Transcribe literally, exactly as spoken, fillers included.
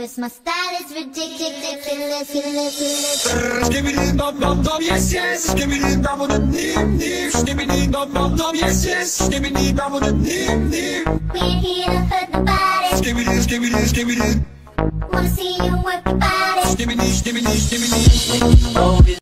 Cause my style is ridiculous, ridiculous. Skibidi dum dum dum, yes yes. Skibidi dum dum nim nim. Skibidi dum dum dum, yes yes. Skibidi dum dum nim nim. We're here to hurt the body. Skibidi skibidi skibidi. Wanna see you work the body. Skibidi skibidi skibidi.